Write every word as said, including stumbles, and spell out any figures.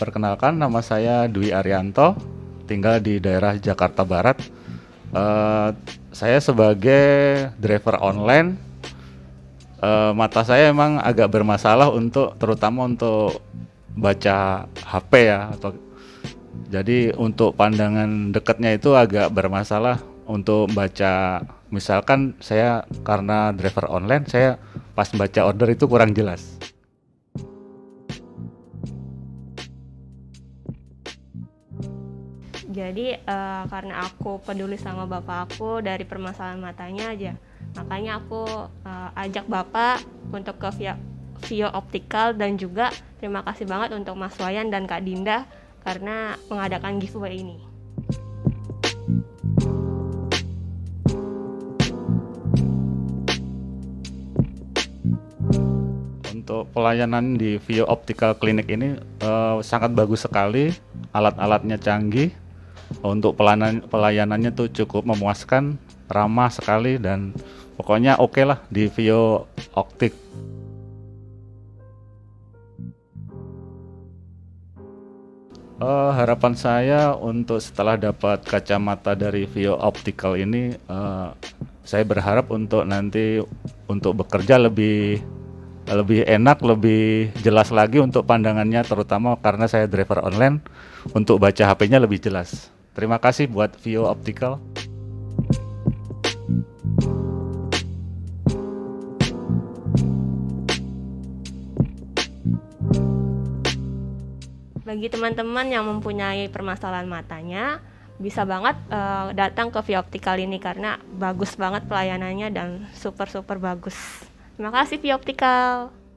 Perkenalkan, nama saya Dwi Arianto, tinggal di daerah Jakarta Barat. Uh, saya sebagai driver online, uh, mata saya emang agak bermasalah untuk, terutama untuk baca H P ya. Atau, jadi untuk pandangan dekatnya itu agak bermasalah untuk baca. Misalkan saya karena driver online, saya pas baca order itu kurang jelas. Jadi uh, karena aku peduli sama bapak aku dari permasalahan matanya aja, makanya aku uh, ajak bapak untuk ke V I O Optical, dan juga terima kasih banget untuk Mas Wayan dan Kak Dinda karena mengadakan giveaway ini. Untuk pelayanan di V I O Optical Clinic ini uh, sangat bagus sekali, alat-alatnya canggih. Untuk pelayanan, pelayanannya tuh cukup memuaskan, ramah sekali, dan pokoknya oke okay lah di V I O Optik. Uh, harapan saya untuk setelah dapat kacamata dari V I O Optical ini, uh, saya berharap untuk nanti untuk bekerja lebih lebih enak, lebih jelas lagi untuk pandangannya, terutama karena saya driver online, untuk baca H P-nya lebih jelas. Terima kasih buat V I O Optical. Bagi teman-teman yang mempunyai permasalahan matanya, bisa banget uh, datang ke V I O Optical ini karena bagus banget pelayanannya dan super-super bagus. Terima kasih V I O Optical.